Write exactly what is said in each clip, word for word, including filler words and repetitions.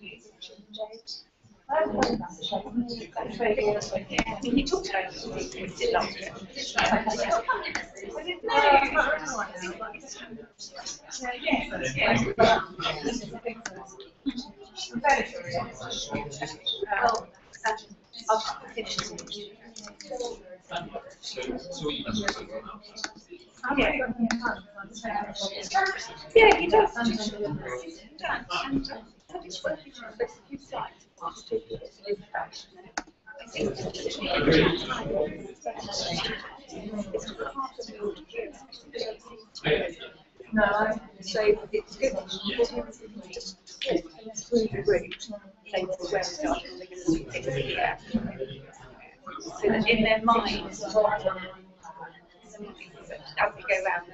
He talked about it. I'll finish it. Yeah, he does. No, so it's good because he was just through the route. They were aware of it. So that in their minds, as we go round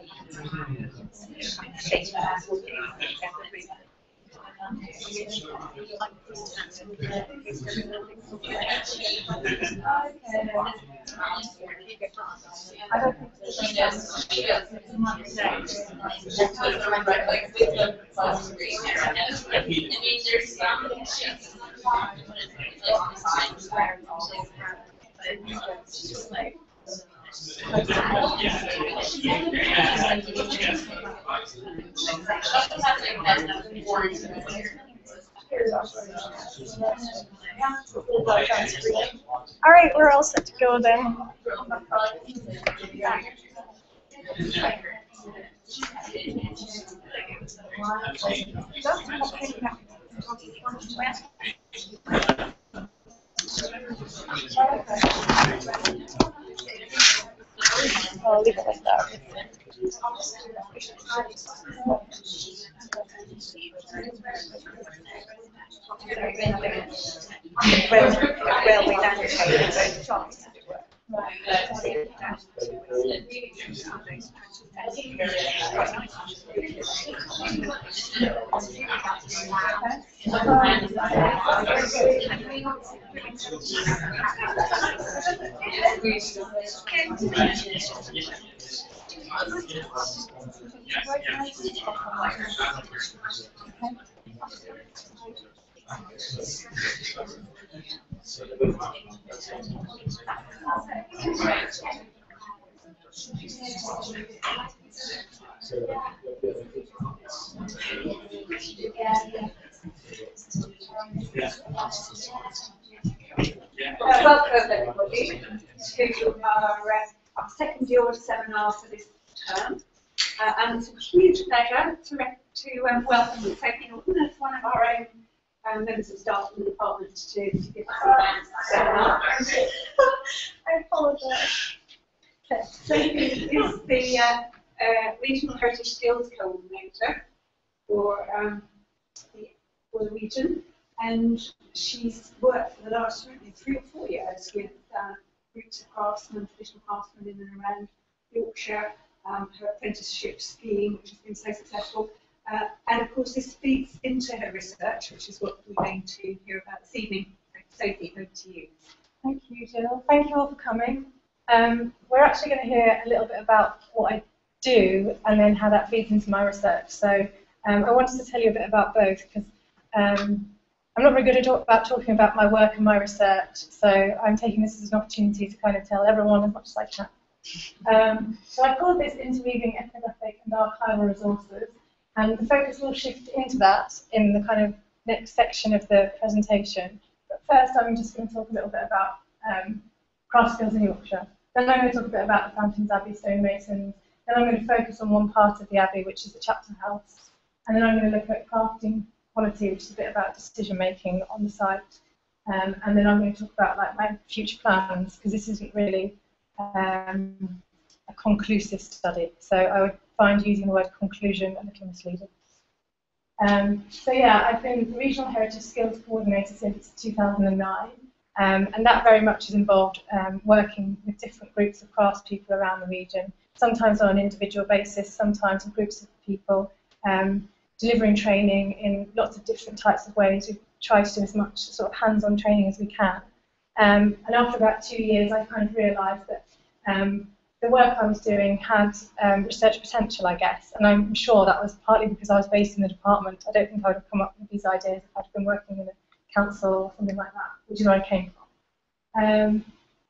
and shape the house, we'll be all right, we're all set to go then. I'll leave it like that. Railway landscape is charts, as it were. Welcome everybody to our, uh, our second year seminar for this term, uh, and it's a huge pleasure to, to um, welcome Sophie Norton as one of our own Um, members of staff from the department to, to give us a seminar. I apologise. Sophie is the uh, uh, Regional Heritage Skills Coordinator for, um, the, for the region, and she's worked for the last really three or four years with uh, groups of craftsmen, traditional craftsmen in and around Yorkshire, um, her apprenticeship skiing, which has been so successful. Uh, and of course, this feeds into her research, which is what we're going to hear about this evening. Sophie, over to you. Thank you, Jill. Thank you all for coming. Um, we're actually going to hear a little bit about what I do and then how that feeds into my research. So um, I wanted to tell you a bit about both because um, I'm not very good at talk about talking about my work and my research. So I'm taking this as an opportunity to kind of tell everyone as much as I can. Um, so I called this Interweaving Ethnographic and Archival Resources. And the focus will shift into that in the kind of next section of the presentation. But first, I'm just going to talk a little bit about um, craft skills in Yorkshire. Then I'm going to talk a bit about the Fountains Abbey stonemasons. Then I'm going to focus on one part of the Abbey, which is the Chapter House. And then I'm going to look at crafting quality, which is a bit about decision making on the site. Um, and then I'm going to talk about like my future plans, because this isn't really um, a conclusive study. So I would find using the word conclusion a little misleading. Um, so yeah, I've been Regional Heritage Skills Coordinator since two thousand nine, um, and that very much has involved um, working with different groups of craftspeople around the region, sometimes on an individual basis, sometimes in groups of people, um, delivering training in lots of different types of ways. We've tried to do as much sort of hands-on training as we can. Um, and after about two years, I kind of realised that um, the work I was doing had um, research potential, I guess, and I'm sure that was partly because I was based in the department. I don't think I would have come up with these ideas if I'd been working in a council or something like that, which is where I came from. Um,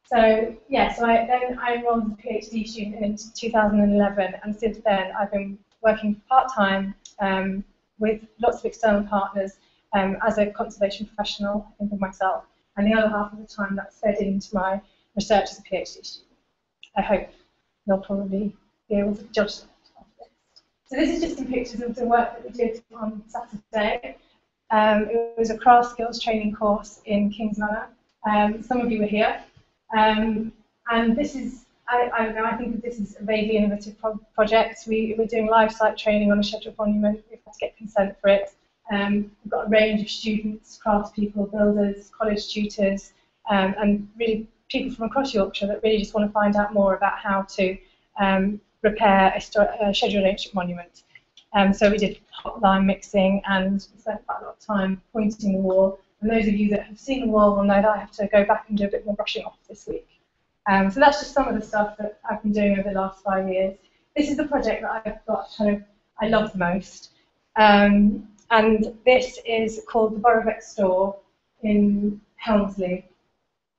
so, yeah, so I, then I enrolled as a PhD student in two thousand eleven, and since then I've been working part-time um, with lots of external partners um, as a conservation professional, I think, of myself, and the other half of the time that's fed into my research as a PhD student. I hope you'll probably be able to judge that. So this is just some pictures of the work that we did on Saturday. Um, it was a craft skills training course in Kings Manor. Um, some of you were here. Um, and this is, I, I don't know, I think that this is a vaguely innovative pro project. We, we're doing live site training on a scheduled monument. We've had to get consent for it. Um, we've got a range of students, craftspeople, builders, college tutors, um, and really people from across Yorkshire that really just want to find out more about how to um, repair a, a scheduled ancient monument. Um, so we did hotline mixing and spent quite a lot of time pointing the wall. And those of you that have seen the wall will know that I have to go back and do a bit more brushing off this week. Um, so that's just some of the stuff that I've been doing over the last five years. This is the project that I've got kind of I love the most. Um, and this is called the Boroughbeck Store in Helmsley.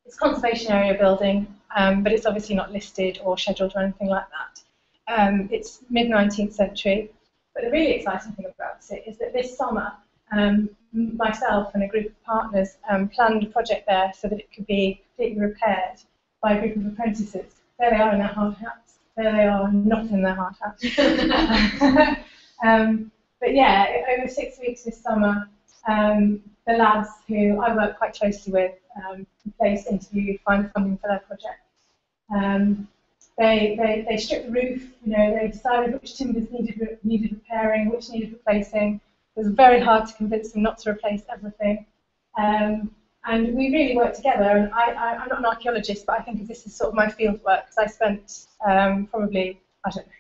It's a conservation area building, um, but it's obviously not listed or scheduled or anything like that. Um, it's mid-nineteenth century, but the really exciting thing about it is that this summer, um, myself and a group of partners um, planned a project there so that it could be completely repaired by a group of apprentices. There they are in their hard hats. There they are not in their hard hats. um, but yeah, over six weeks this summer, um, the lads who I work quite closely with, um, place interview, find funding for their project. Um, they, they they stripped the roof. You know, they decided which timbers needed needed repairing, which needed replacing. It was very hard to convince them not to replace everything. Um, and we really worked together. And I, I I'm not an archaeologist, but I think this is sort of my field work because I spent um, probably I don't know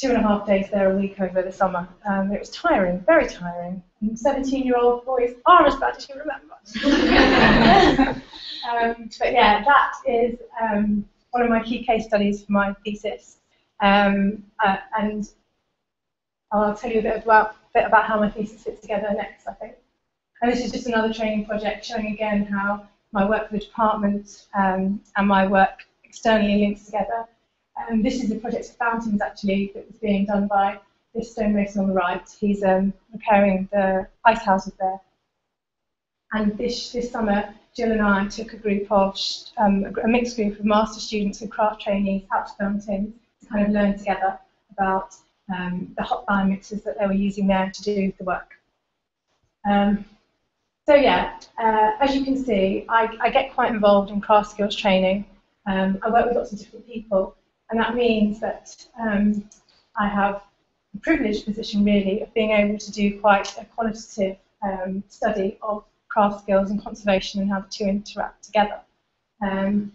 two and a half days there a week over the summer. Um, it was tiring, very tiring. seventeen-year-old boys are as bad as you remember. um, but yeah, that is um, one of my key case studies for my thesis. Um, uh, and I'll tell you a bit about, bit about how my thesis fits together next, I think. And this is just another training project showing again how my work for the department um, and my work externally links together. Um, this is a project of Fountains, actually, that was being done by this stonemason on the right. He's um, repairing the ice houses there. And this, this summer, Jill and I took a group of, um, a mixed group of master students and craft trainees out to Fountains to kind of learn together about um, the hot iron mixers that they were using there to do the work. Um, so yeah, uh, as you can see, I, I get quite involved in craft skills training. Um, I work with lots of different people. And that means that um, I have a privileged position, really, of being able to do quite a qualitative um, study of craft skills and conservation and how the two interact together. Um,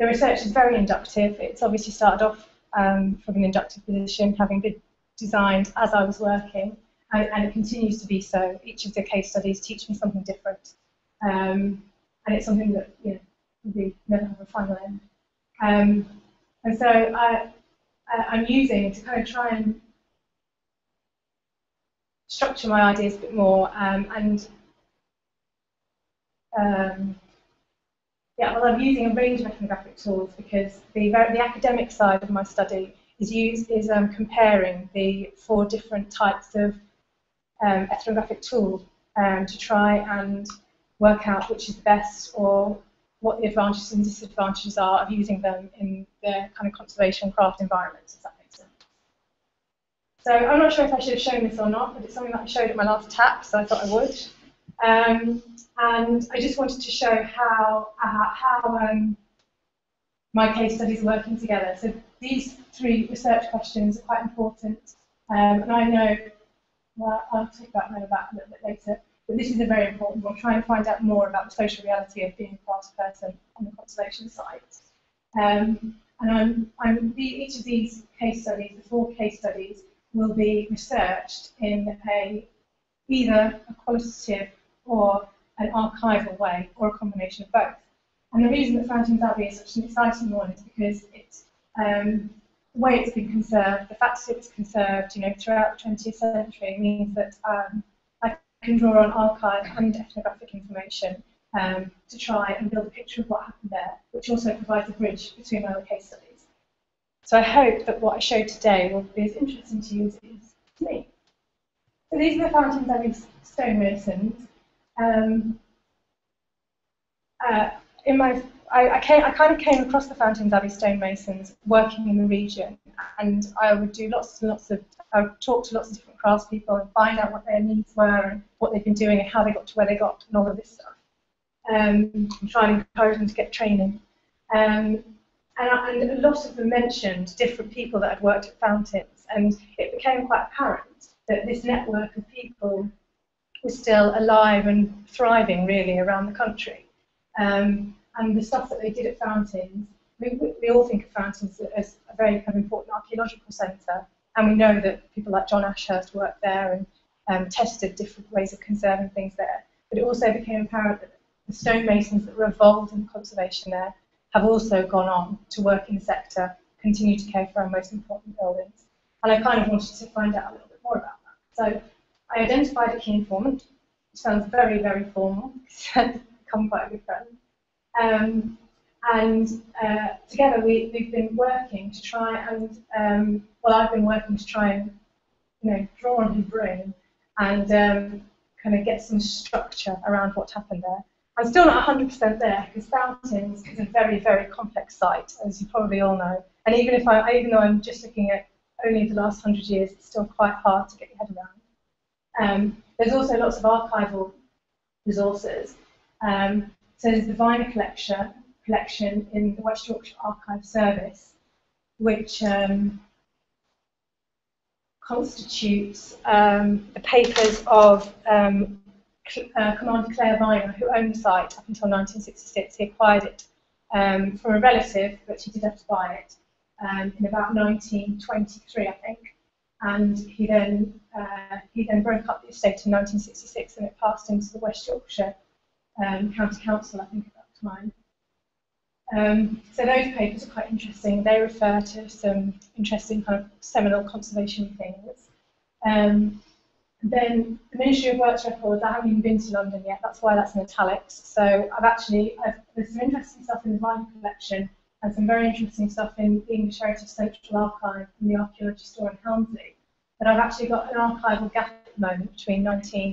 the research is very inductive. It's obviously started off um, from an inductive position, having been designed as I was working, and, and it continues to be so. Each of the case studies teach me something different. Um, and it's something that, you know, we never have a final end. Um, And so I, I, I'm using to kind of try and structure my ideas a bit more, um, and um, yeah, well, I'm using a range of ethnographic tools because the the academic side of my study is used is um, comparing the four different types of um, ethnographic tool um, to try and work out which is the best or what the advantages and disadvantages are of using them in their kind of conservation craft environments, if that makes sense. So I'm not sure if I should have shown this or not, but it's something that I showed at my last tap, so I thought I would. Um, and I just wanted to show how, uh, how um, my case studies are working together. So these three research questions are quite important, um, and I know, well, I'll talk about that a little bit later. But this is a very important one, trying to find out more about the social reality of being a craft person on the conservation site. Um, and I'm, I'm the, each of these case studies, the four case studies, will be researched in a either a qualitative or an archival way, or a combination of both. And the reason that Fountains Abbey is such an exciting one is because it Um, the way it's been conserved, the fact that it was conserved, you know, throughout the twentieth century means that um, I can draw on archive and ethnographic information um, to try and build a picture of what happened there, which also provides a bridge between other case studies. So I hope that what I showed today will be as interesting to you as it is to me. So these are the Fountains Abbey stonemasons. Um, uh, in my, I, I, came, I kind of came across the Fountains Abbey stonemasons working in the region, and I would do lots and lots of, I would talk to lots of different craftspeople and find out what their needs were and what they've been doing and how they got to where they got and all of this stuff. Um, and try and encourage them to get training. Um, And, and a lot of them mentioned different people that had worked at Fountains, and it became quite apparent that this network of people was still alive and thriving, really, around the country. Um, and the stuff that they did at Fountains, we, we all think of Fountains as a very kind of important archaeological centre, and we know that people like John Ashurst worked there and um, tested different ways of conserving things there. But it also became apparent that the stonemasons that were involved in the conservation there have also gone on to work in the sector, continue to care for our most important buildings. And I kind of wanted to find out a little bit more about that. So I identified a key informant, which sounds very, very formal, because I've become quite a good friend. Um, and uh, together we, we've been working to try and, um, well, I've been working to try and, you know, draw on his brain and um, kind of get some structure around what happened there. I'm still not one hundred percent there, because Fountains is a very, very complex site, as you probably all know. And even if I, even though I'm just looking at only the last one hundred years, it's still quite hard to get your head around. Um, there's also lots of archival resources. Um, so there's the Viner collection, collection in the West Yorkshire Archive Service, which um, constitutes um, the papers of um, Uh, Commander Claire Viner, who owned the site up until nineteen sixty-six. He acquired it um, from a relative, but he did have to buy it um, in about nineteen twenty-three, I think. And he then uh, he then broke up the estate in nineteen sixty-six, and it passed into the West Yorkshire um, County Council, I think, at that time. Um, so those papers are quite interesting. They refer to some interesting kind of seminal conservation things. Um, Then the Ministry of Works records. I haven't even been to London yet. That's why that's in italics. So I've actually I've, there's some interesting stuff in the Viner collection and some very interesting stuff in the English Heritage Central Archive and the Archaeology Store in Helmsley. But I've actually got an archival gap at the moment between nineteen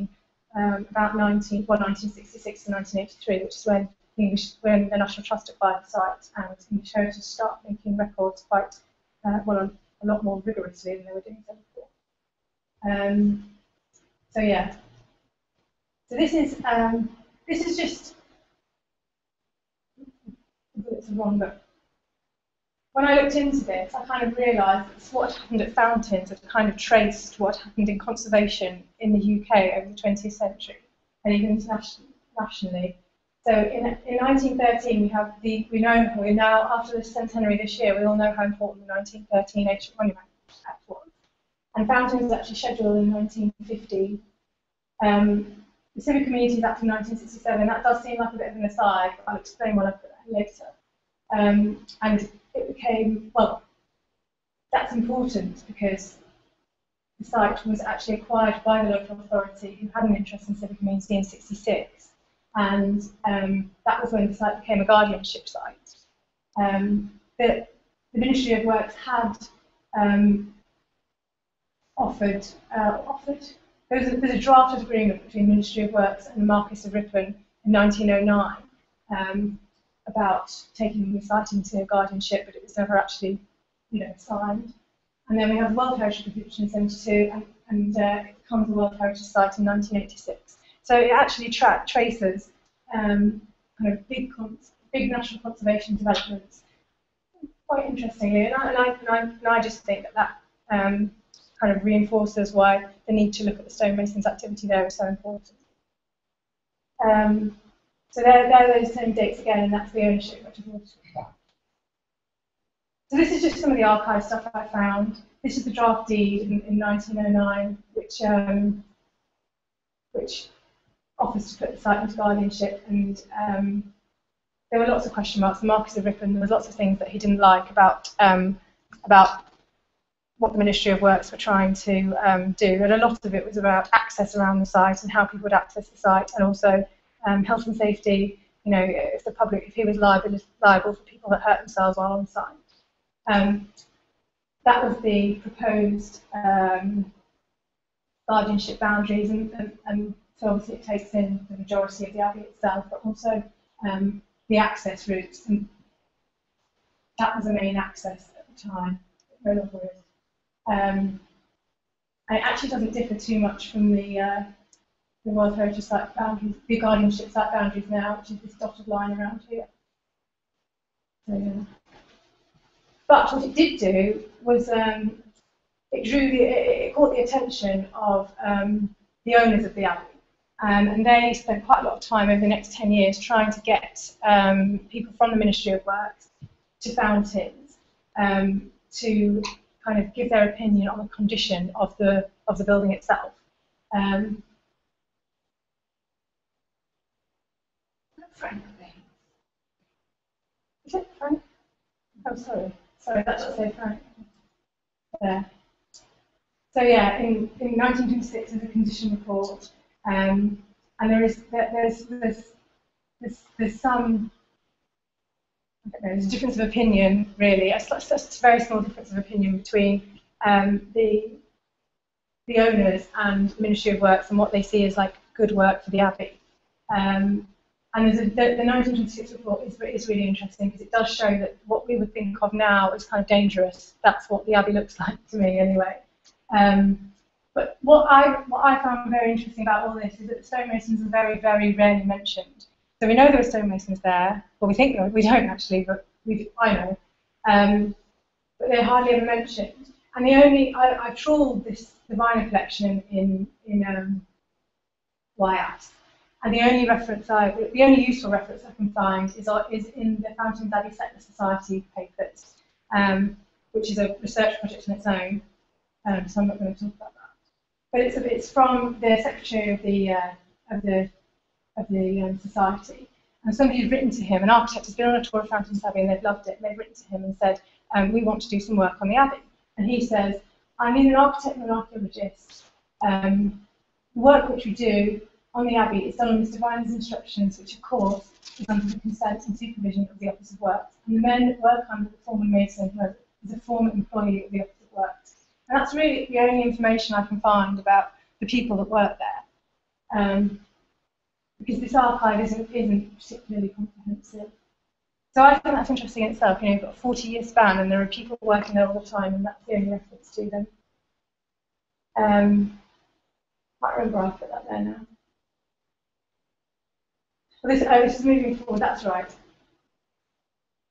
um, about nineteen well nineteen sixty-six and nineteen eighty-three, which is when the English when the National Trust acquired the site, and English Heritage start making records quite uh, well a lot more rigorously than they were doing so before. Um, So yeah, so this is um, this is just it's wrong, but when I looked into this, I kind of realised that what happened at Fountains had kind of traced what happened in conservation in the U K over the twentieth century and even internationally. So in in nineteen thirteen, we have the we know we now after the centenary this year, we all know how important the nineteen thirteen Ancient Monument Act was. And Fountains was actually scheduled in nineteen fifty. Um, the Civic Communities Act in nineteen sixty-seven, that does seem like a bit of an aside, but I'll explain why I put that later. Um, and it became, well, that's important because the site was actually acquired by the local authority who had an interest in civic community in sixty-six. And um, that was when the site became a guardianship site. Um, but the Ministry of Works had um, offered, uh, offered. There was a, there's a drafted agreement between the Ministry of Works and the Marquess of Ripon in nineteen oh nine um, about taking the site into guardianship, but it was never actually, you know, signed. And then we have the World Heritage Convention in seventy-two, and, and uh, it becomes the World Heritage Site in nineteen eighty-six. So it actually tra traces um, kind of big, cons big national conservation developments. Quite interestingly, and I, and I, and I, and I just think that that. Um, kind of reinforces why the need to look at the stonemasons' activity there is so important. Um, so there, there are those same dates again, and that's the ownership, which I've already talked about. So this is just some of the archive stuff I found. This is the draft deed in, in nineteen oh nine, which um, which offers to put the site into guardianship, and um, there were lots of question marks. The Marquis of Ripon, there was lots of things that he didn't like about um, about what the Ministry of Works were trying to um, do, and a lot of it was about access around the site and how people would access the site, and also um, health and safety. You know, if the public, if he was liable, liable for people that hurt themselves while on site. Um, that was the proposed um, guardianship boundaries, and, and, and so obviously it takes in the majority of the abbey itself, but also um, the access routes, and that was the main access at the time. It no longer is. Um, and it actually doesn't differ too much from the uh, the World Heritage Site boundaries, the guardianship site boundaries now, which is this dotted line around here. So, yeah. But what it did do was um, it drew the, it caught the attention of um, the owners of the abbey, um, and they spent quite a lot of time over the next ten years trying to get um, people from the Ministry of Works to Fountains um, to kind of give their opinion on the condition of the of the building itself. Um, Frank, is it Frank? I'm sorry. Sorry, that should say Frank. There. So yeah, in, in nineteen twenty-six is a condition report, um, and there is there, there's there's there's there's some I don't know, there's a difference of opinion really. It's such a very small difference of opinion between um, the the owners and Ministry of Works and what they see as like good work for the abbey. Um, And there's a, the, the nineteen twenty-six report is, is really interesting because it does show that what we would think of now is kind of dangerous. That's what the abbey looks like to me, anyway. Um, but what I what I found very interesting about all this is that the stonemasons are very, very rarely mentioned. So we know there were stonemasons there, well, we think we don't actually, but we I know. Um, but they're hardly ever mentioned. And the only I, I trawled this the Viner collection in in um, Wyas. And the only reference I, the only useful reference I can find is, is in the Fountains Abbey Settler Society papers, um, which is a research project on its own. Um, so I'm not going to talk about that. But it's it's from the secretary of the uh, of the of the um, society, and somebody had written to him. An architect has been on a tour of Fountains Abbey and they've loved it. And they've written to him and said, um, "We want to do some work on the abbey." And he says, "I need an architect and an archaeologist. Um, the work which we do on the abbey is done on Mister Viner's instructions, which of course is under the consent and supervision of the Office of Works. And the men that work under the former mason is a former employee of the Office of Works." And that's really the only information I can find about the people that work there, um, because this archive isn't, isn't particularly comprehensive. So I think that's interesting in itself. You know, you've got a forty-year span, and there are people working there all the time, and that's the only reference to them. Um, I can't remember I put that there now. This, oh, this is moving forward, that's right.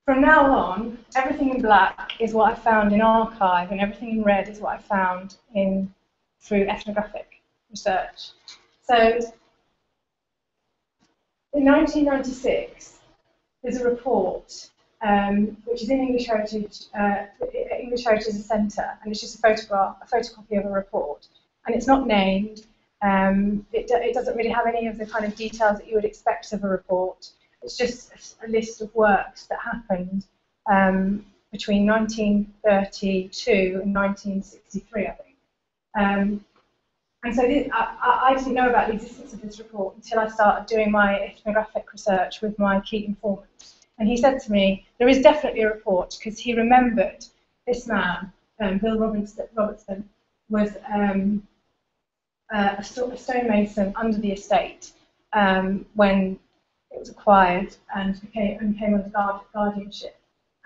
From now on, everything in black is what I found in archive, and everything in red is what I found in through ethnographic research. So, in nineteen ninety-six, there's a report, um, which is in English Heritage, uh, English Heritage Centre, and it's just a photograph, a photocopy of a report, and it's not named. Um, it, do, it doesn't really have any of the kind of details that you would expect of a report. It's just a, a list of works that happened um, between nineteen thirty-two and nineteen sixty-three, I think. Um, and so this, I, I didn't know about the existence of this report until I started doing my ethnographic research with my key informant. And he said to me, there is definitely a report, because he remembered this man, um, Bill Robertson, was... Um, Uh, a stonemason under the estate um, when it was acquired and became, and came under guard, guardianship.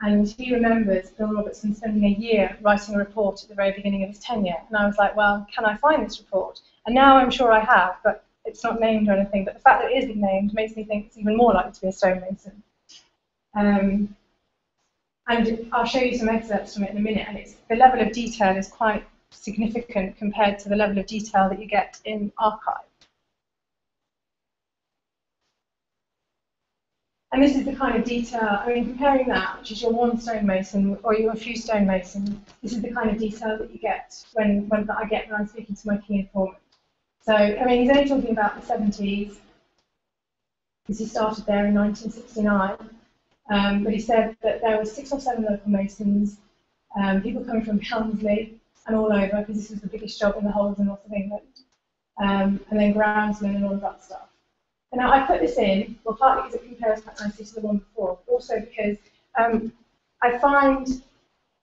And he remembers Bill Robertson spending a year writing a report at the very beginning of his tenure. And I was like, well, can I find this report? And now I'm sure I have, but it's not named or anything. But the fact that it isn't named makes me think it's even more likely to be a stonemason. Um, and I'll show you some excerpts from it in a minute. And it's, the level of detail is quite significant compared to the level of detail that you get in archive. And this is the kind of detail, I mean, comparing that, which is your one stonemason or your few stonemasons, this is the kind of detail that you get when, when that I get when I'm speaking to my key informant. So, I mean, he's only talking about the seventies, because he started there in nineteen sixty-nine, Um, but he said that there were six or seven local masons, um, people coming from Helmsley and all over, because this was the biggest job in the whole of the north of England, um, and then groundsmen and all of that stuff. And now I put this in, well, partly because it compares quite nicely to the one before, but also because um, I find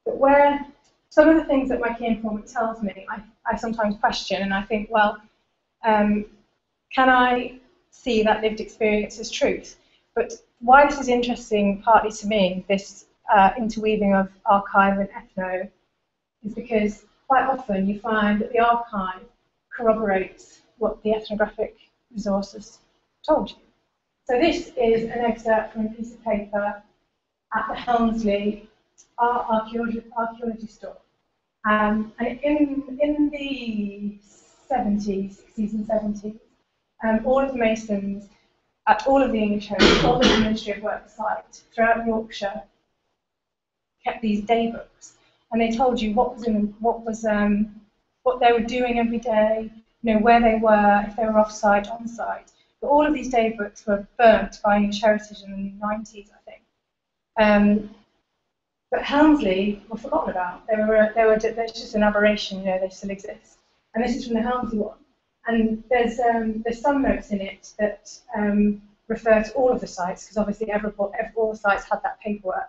that where some of the things that my key informant tells me, I, I sometimes question, and I think, well, um, can I see that lived experience as truth? But why this is interesting, partly to me, this uh, interweaving of archive and ethno, is because quite often you find that the archive corroborates what the ethnographic resources told you. So this is an excerpt from a piece of paper at the Helmsley Archaeology Store. Um, and in, in the seventies, sixties and seventies, um, all of the masons at all of the English Heritage, all of the Ministry of Works site throughout Yorkshire kept these day books, and they told you what was in, what was um, what they were doing every day, you know, where they were, if they were off site, on site. But all of these day books were burnt by English Heritage in the nineties, I think. Um, but Helmsley were forgotten about. They were they were that's just an aberration, you know. They still exist, and this is from the Helmsley one. And there's, um, there's some notes in it that um, refer to all of the sites, because obviously every, every, all the sites had that paperwork.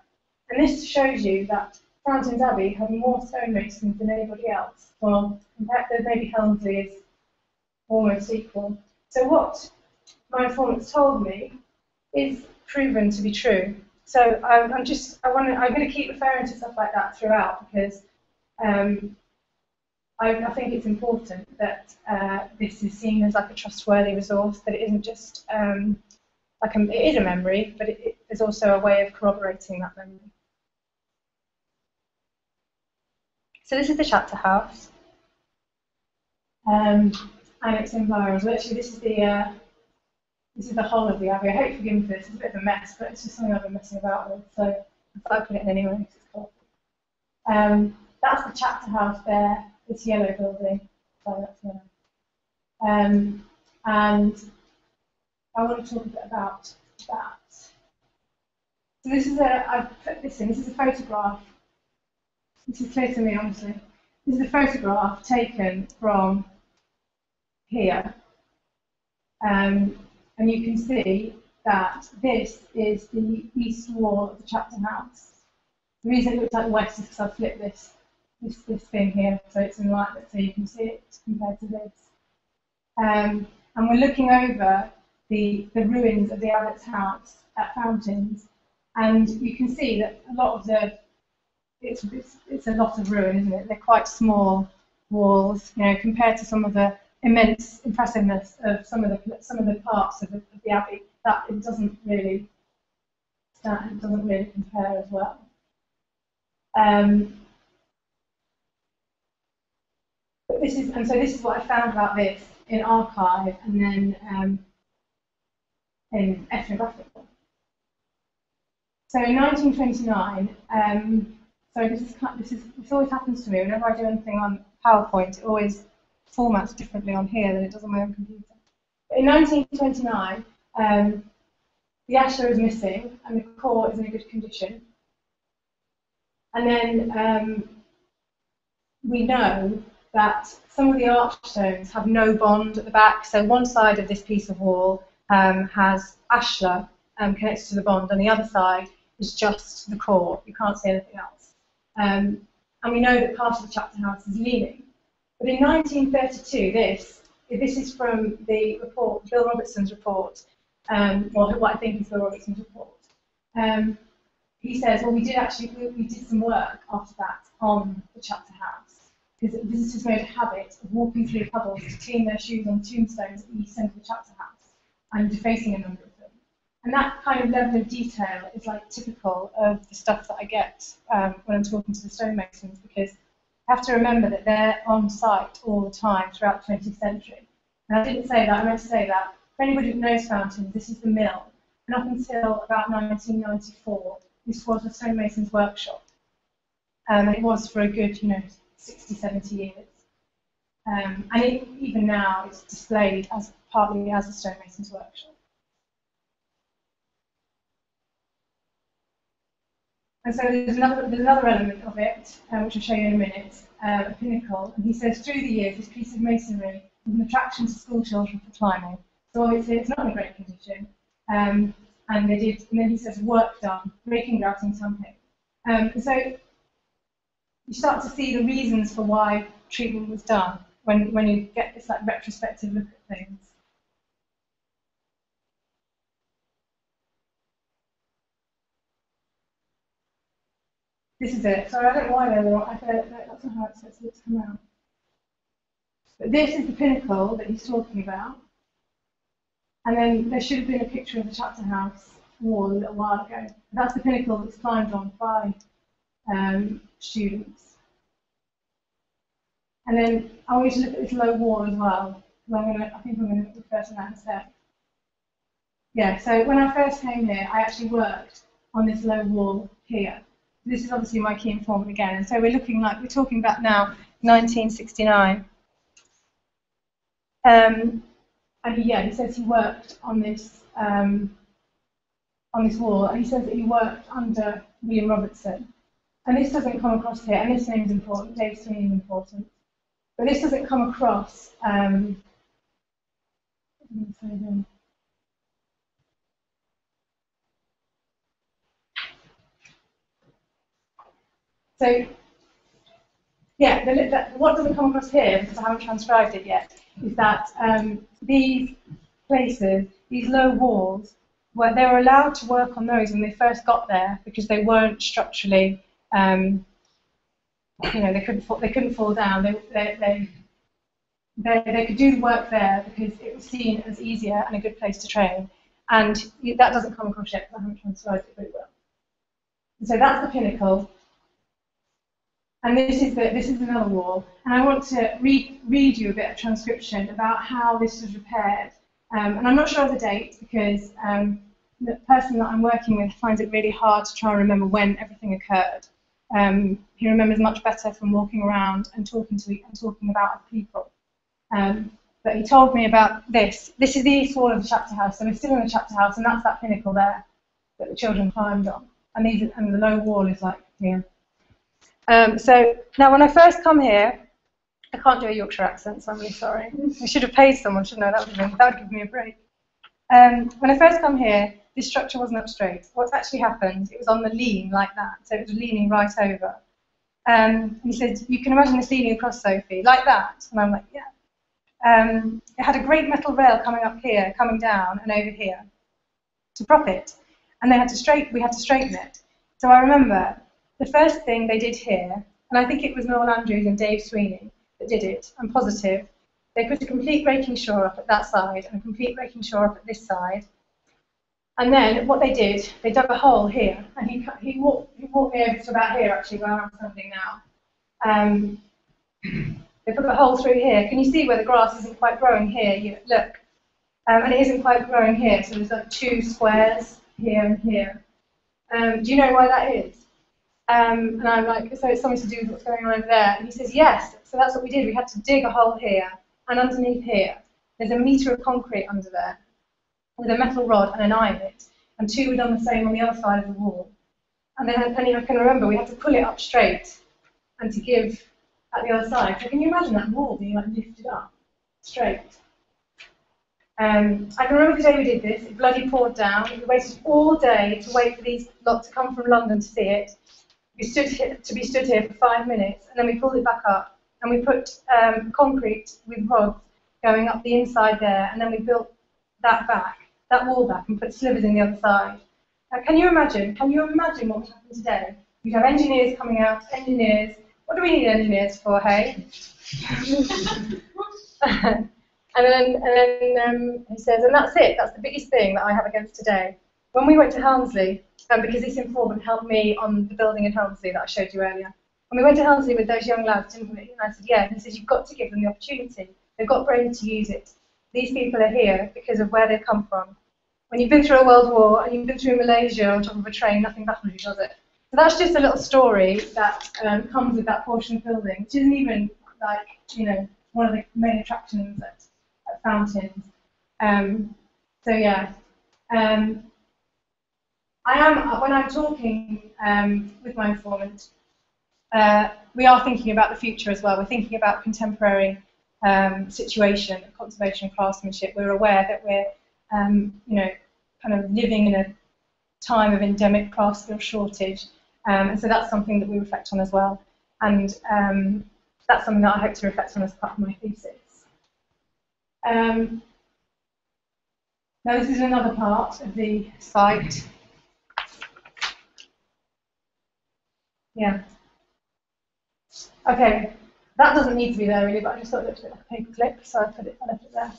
And this shows you that Fountains Abbey had more stonemasons than anybody else. Well, in fact, maybe Helmsley is almost equal. So what my informants told me is proven to be true. So I, I'm just, I want to, I'm going to keep referring to stuff like that throughout, because um, I, I think it's important that uh, this is seen as like a trustworthy resource, that it isn't just um, like a, it is a memory, but it, it, there's also a way of corroborating that memory. So this is the Chapter House, um, and it's environs. Well, actually, this is the uh, this is the whole of the abbey. I hope you forgive me for this. It's a bit of a mess, but it's just something I've been messing about with, so I thought I'd put it in anyway. It's cool. Um, that's the Chapter House there. This yellow building, sorry, that's yellow. Um, and I want to talk a bit about that. So this is a, I've put this in, this is a photograph, this is clear to me honestly, this is a photograph taken from here, um, and you can see that this is the east wall of the Chapter House. The reason it looks like west is because I've flipped this This, this thing here, so it's enlightened, so you can see it compared to this. Um, and we're looking over the, the ruins of the Abbott's house at Fountains, and you can see that a lot of the, it's, it's, it's a lot of ruin, isn't it? They're quite small walls, you know, compared to some of the immense impressiveness of some of the, some of the parts of the, of the Abbey, that it doesn't really, that it doesn't really compare as well. Um, This is, and so this is what I found about this in archive and then um, in ethnographic. So in nineteen twenty-nine, um, so this is this is this always happens to me whenever I do anything on PowerPoint. It always formats differently on here than it does on my own computer. But in nineteen twenty-nine, um, the ashlar is missing and the core is in a good condition, and then um, we know that some of the archstones have no bond at the back, so one side of this piece of wall um, has ashlar um, connected to the bond, and the other side is just the core. You can't see anything else. Um, and we know that part of the Chapter House is leaning. But in nineteen thirty-two, this this is from the report, Bill Robertson's report, um, or what I think is Bill Robertson's report. Um, he says, well, we did actually we, we did some work after that on the Chapter House, because visitors made a habit of walking through puddles to clean their shoes on tombstones at the centre of the Chapter House and defacing a number of them. And that kind of level of detail is like typical of the stuff that I get um, when I'm talking to the stonemasons, because I have to remember that they're on site all the time throughout the twentieth century. And I didn't say that, I meant to say that. For anybody who knows Fountains, this is the mill. And up until about nineteen ninety-four, this was a stonemason's workshop. Um, and it was for a good, you know, sixty, seventy years. Um, and it, even now it's displayed as partly as a stonemason's workshop. And so there's another, there's another element of it, uh, which I'll show you in a minute, uh, a pinnacle. And he says, through the years, this piece of masonry was an attraction to school children for climbing. So it's, it's not in a great condition. Um, and they did, and then he says, work done, raking, grouting, something. Um, so you start to see the reasons for why treatment was done when, when you get this like retrospective look at things. This is it. Sorry, I don't know why they're wrong. I don't, that's not how it's supposed to come out. But this is the pinnacle that he's talking about. And then there should have been a picture of the Chapter House wall a little while ago. That's the pinnacle that's climbed on by um, students. And then I want you to look at this low wall as well. I'm gonna, I think I'm going to refer to that in a sec. Yeah, so when I first came here, I actually worked on this low wall here. This is obviously my key informant again, and so we're looking like we're talking about now nineteen sixty-nine. Um, and he, yeah, he says he worked on this um, on this wall, and he says that he worked under William Robertson. And this doesn't come across here, and this name's important, Dave Sweeney is important, but this doesn't come across. Um, So, yeah, the, the, what doesn't come across here, because I haven't transcribed it yet, is that um, these places, these low walls, where they were allowed to work on those when they first got there because they weren't structurally, um, you know, they couldn't fall, they couldn't fall down. They they, they they they could do the work there because it was seen as easier and a good place to train. And that doesn't come across yet because I haven't transcribed it very well. And so that's the pinnacle. And this is, the, this is another wall, and I want to read, read you a bit of transcription about how this was repaired. Um, and I'm not sure of the date because um, the person that I'm working with finds it really hard to try and remember when everything occurred. Um, he remembers much better from walking around and talking to and talking about people. Um, but he told me about this. This is the east wall of the Chapter House, so we're still in the Chapter House, and that's that pinnacle there that the children climbed on. And, these, and the low wall is like here. Yeah. Um, so, now when I first come here, I can't do a Yorkshire accent, so I'm really sorry. I should have paid someone, shouldn't I? That would have, that would give me a break. Um, when I first come here, this structure wasn't up straight. What's actually happened, it was on the lean like that, so it was leaning right over. Um, and he said, you can imagine this leaning across, Sophie, like that. And I'm like, yeah. Um, it had a great metal rail coming up here, coming down and over here to prop it. And they had to straight, we had to straighten it. So I remember, the first thing they did here, and I think it was Noel Andrews and Dave Sweeney that did it, I'm positive, they put a complete raking shore up at that side and a complete raking shore up at this side. And then what they did, they dug a hole here, and he, he, walked, he walked me over to about here actually where I'm standing now. Um, they put a hole through here. Can you see where the grass isn't quite growing here? You look. Um, and it isn't quite growing here, so there's like two squares here and here. Um, do you know why that is? Um, and I'm like, so it's something to do with what's going on over there. And he says, yes. So that's what we did. We had to dig a hole here and underneath here. There's a metre of concrete under there with a metal rod and an eye in it. And two were done the same on the other side of the wall. And then, and I can remember, we had to pull it up straight and to give at the other side. So can you imagine that wall being like lifted up straight? Um, I can remember the day we did this. It bloody poured down. We waited all day to wait for these lot to come from London to see it. We stood here, to be stood here for five minutes, and then we pulled it back up, and we put um, concrete with rods going up the inside there, and then we built that back, that wall back, and put slivers in the other side. Now, can you imagine? Can you imagine what would happen today? You'd have engineers coming out, engineers. What do we need engineers for? Hey. and then, and then um, he says, and that's it. That's the biggest thing that I have against today. When we went to Helmsley. Um, because this informant helped me on the building in Helmsley that I showed you earlier. When we went to Helmsley with those young lads, didn't we? And I said, yeah. And he says, you've got to give them the opportunity. They've got brains to use it. These people are here because of where they've come from. When you've been through a world war and you've been through Malaysia on top of a train, nothing baffles you, does it? So that's just a little story that um, comes with that portion of the building, which isn't even like, you know, one of the main attractions at, at Fountains. Um, so yeah. Um, I am, when I'm talking um, with my informant, uh, we are thinking about the future as well. We're thinking about contemporary um, situation, conservation and craftsmanship. We're aware that we're, um, you know, kind of living in a time of endemic craft skill shortage, um, and so that's something that we reflect on as well. And um, that's something that I hope to reflect on as part of my thesis. Um, now this is another part of the site. Yeah. Okay, that doesn't need to be there really, but I just thought it looked a bit like a paper clip, so I put it, I left it there.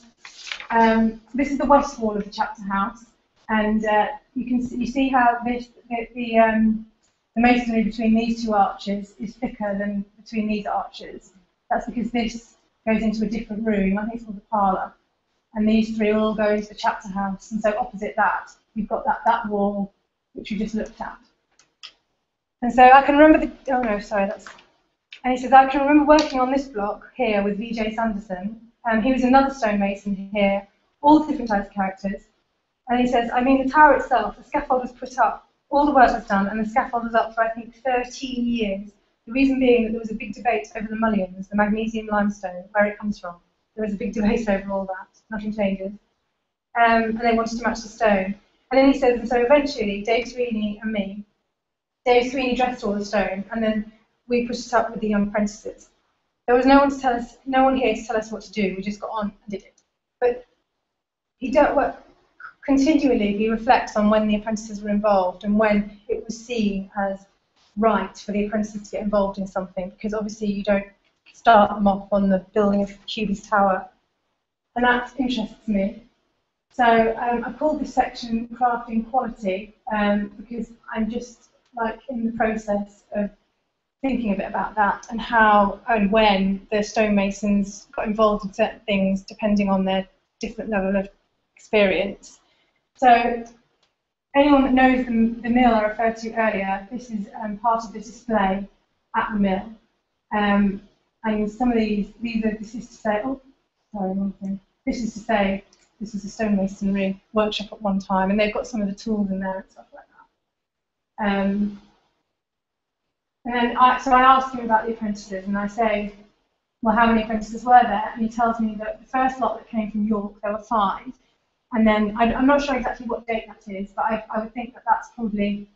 Um, this is the west wall of the Chapter House, and uh, you can see, you see how this, the, the um, the masonry between these two arches is thicker than between these arches. That's because this goes into a different room, I think it's called the parlour, and these three all go into the Chapter House, and so opposite that, you've got that, that wall which we just looked at. And so I can remember the, oh no, sorry, that's, and he says, I can remember working on this block here with V J Sanderson, and um, he was another stonemason here, all different types of characters, and he says, I mean the tower itself, the scaffold was put up, all the work was done, and the scaffold was up for, I think, thirteen years. The reason being that there was a big debate over the mullions, the magnesium limestone, where it comes from. There was a big debate over all that. Nothing changes. Um, and they wanted to match the stone. And then he says, and so eventually, Dave Sweeney and me, Dave Sweeney dressed all the stone, and then we pushed it up with the young apprentices. There was no one to tell us, no one here to tell us what to do. We just got on and did it. But he don't work. Continually, he reflects on when the apprentices were involved and when it was seen as right for the apprentices to get involved in something, because obviously you don't start them off on the building of Cubie's Tower. And that interests me. So um, I called this section Crafting Quality um, because I'm just like in the process of thinking a bit about that and how and when the stonemasons got involved in certain things depending on their different level of experience. So, anyone that knows the, the mill I referred to earlier, this is um, part of the display at the mill. Um, and some of these, these are, this is to say, oh, sorry, one thing. This is to say, this was a stonemasonry workshop at one time, and they've got some of the tools in there and stuff like that. Um, and then I, so I asked him about the apprentices, and I say, well, how many apprentices were there? And he tells me that the first lot that came from York, there were five. And then, I, I'm not sure exactly what date that is, but I, I would think that that's probably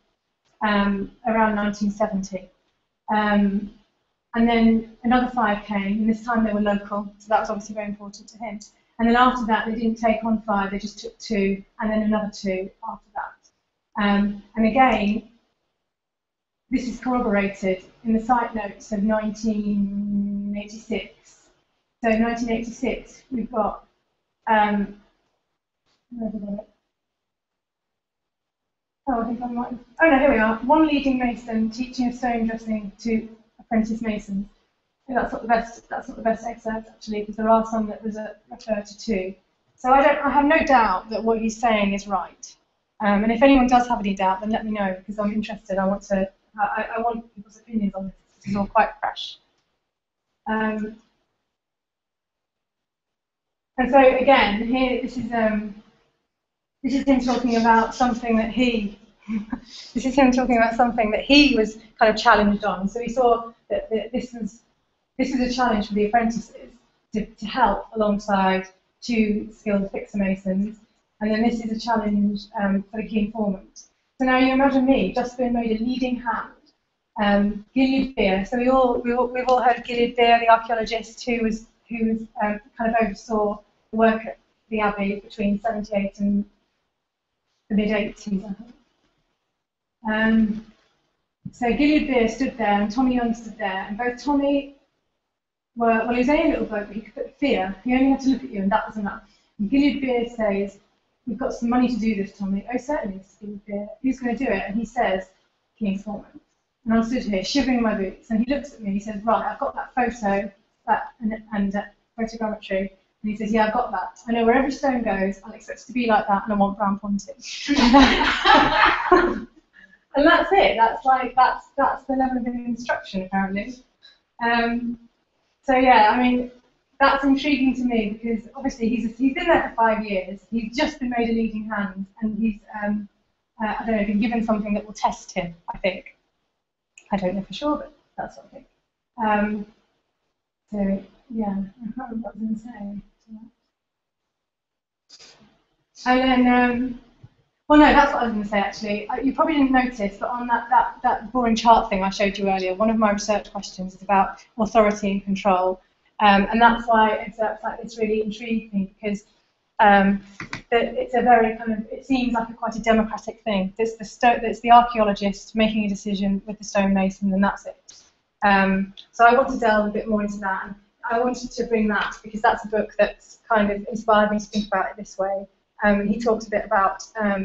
um, around nineteen seventy. Um, and then another five came, and this time they were local, so that was obviously very important to him. And then after that, they didn't take on five, they just took two, and then another two after that. Um, and again, this is corroborated in the site notes of nineteen eighty-six. So in nineteen eighty-six, we've got... Um, Oh, I think I'm right. Oh no, here we are. One leading mason teaching of stone dressing to apprentice masons. That's not the best. That's not the best excerpt actually, because there are some that was referred to too. So I don't. I have no doubt that what he's saying is right. Um, and if anyone does have any doubt, then let me know because I'm interested. I want to. I, I want people's opinions on this. This is all quite fresh. Um, and so again, here this is. Um, This is him talking about something that he, this is him talking about something that he was kind of challenged on. So he saw that, that this was this was a challenge for the apprentices to, to help alongside two skilled fixer masons, and then this is a challenge um, for the key informant. So now you imagine me, just being made a leading hand, um, Gilyard Beer. So we all we all, we've all heard of Gilyard Beer, the archaeologist who was who was um, kind of oversaw the work at the Abbey between seventy-eight and the mid eighties, I think. Um, so Gilyard Beer stood there and Tommy Young stood there, and both Tommy were, well, he was only a little bloke, but he could put fear. He only had to look at you, and that was enough. And Gilyard Beer says, we've got some money to do this, Tommy. Oh, certainly, says Gilyard Beer. Who's going to do it? And he says, King's Manor. And I stood here, shivering in my boots, and he looks at me and he says, right, I've got that photo that and, and uh, photogrammetry. And he says, yeah, I've got that. I know where every stone goes, I'll expect it to be like that, and I want brown ponting. And that's it. That's like that's that's the level of instruction apparently. Um, so yeah, I mean, that's intriguing to me because obviously he's he's been there for five years. He's just been made a leading hand, and he's um, Uh, I don't know, been given something that will test him, I think. I don't know for sure, but that's what I think. Um, so, yeah, I can't remember what I was going to say. And then, um, well, no, that's what I was going to say, actually. Uh, you probably didn't notice, but on that, that, that boring chart thing I showed you earlier, one of my research questions is about authority and control. Um, and that's why excerpts like this really intrigued me, because Um, that it's a very kind of, it seems like a quite a democratic thing. It's the, sto it's the archaeologist making a decision with the stonemason, and that's it. Um, so I want to delve a bit more into that, and I wanted to bring that because that's a book that's kind of inspired me to think about it this way. Um, he talks a bit about um,